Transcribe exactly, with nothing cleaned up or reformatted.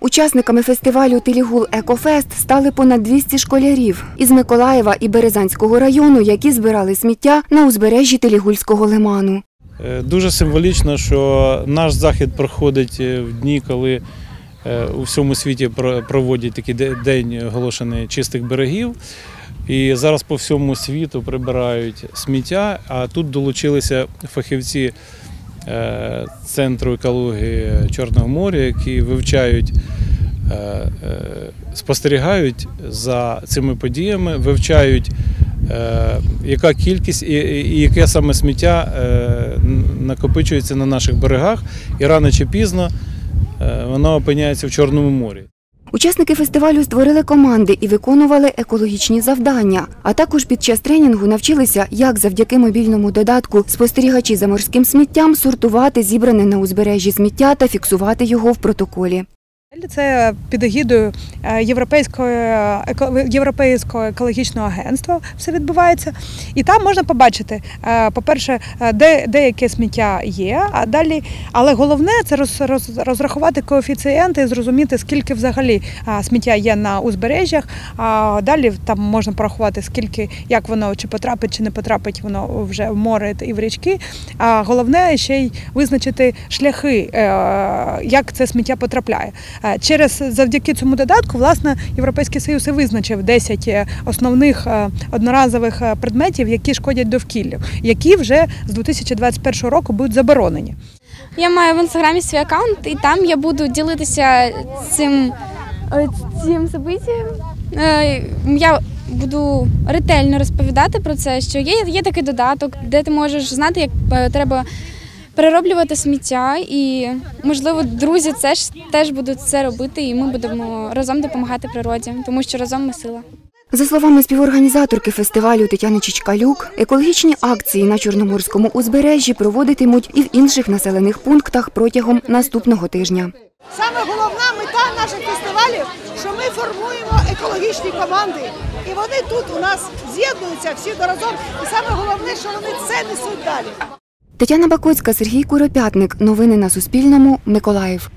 Учасниками фестивалю «Тилігул Екофест» стали понад двісті школярів із Миколаєва і Березанського району, які збирали сміття на узбережжі Тилігульського лиману. Дуже символічно, що наш захід проходить в дні, коли у всьому світі проводять такий день оголошений чистих берегів. І зараз по всьому світу прибирають сміття, а тут долучилися фахівці Центру екології Чорного моря, які вивчають, спостерігають за цими подіями, вивчають, яка кількість і яке саме сміття накопичується на наших берегах, і рано чи пізно воно опиняється в Чорному морі. Учасники фестивалю створили команди і виконували екологічні завдання. А також під час тренінгу навчилися, як завдяки мобільному додатку спостерігачі за морським сміттям сортувати зібране на узбережжі сміття та фіксувати його в протоколі. Це під егідою Європейського екологічного агентства все відбувається. І там можна побачити, по-перше, де деяке сміття є, а далі, але головне – це роз, роз, розрахувати коефіцієнти і зрозуміти, скільки взагалі сміття є на узбережжях, а далі там можна порахувати, скільки, як воно, чи потрапить, чи не потрапить воно вже в море і в річки. А головне ще й визначити шляхи, як це сміття потрапляє. Через, завдяки цьому додатку, власне, Європейський Союз і визначив десять основних одноразових предметів, які шкодять довкіллю, які вже з дві тисячі двадцять першого року будуть заборонені. Я маю в інстаграмі свій аккаунт, і там я буду ділитися цим, цим событием. Я буду ретельно розповідати про це, що є, є такий додаток, де ти можеш знати, як треба перероблювати сміття, і, можливо, друзі теж, теж будуть це робити, і ми будемо разом допомагати природі, тому що разом ми сила. За словами співорганізаторки фестивалю Тетяни Чичкалюк, екологічні акції на Чорноморському узбережжі проводитимуть і в інших населених пунктах протягом наступного тижня. Саме головна мета наших фестивалів, що ми формуємо екологічні команди. І вони тут у нас з'єднуються всі разом, і саме головне, що вони це несуть далі. Тетяна Бакоцька, Сергій Куропятник. Новини на Суспільному. Миколаїв.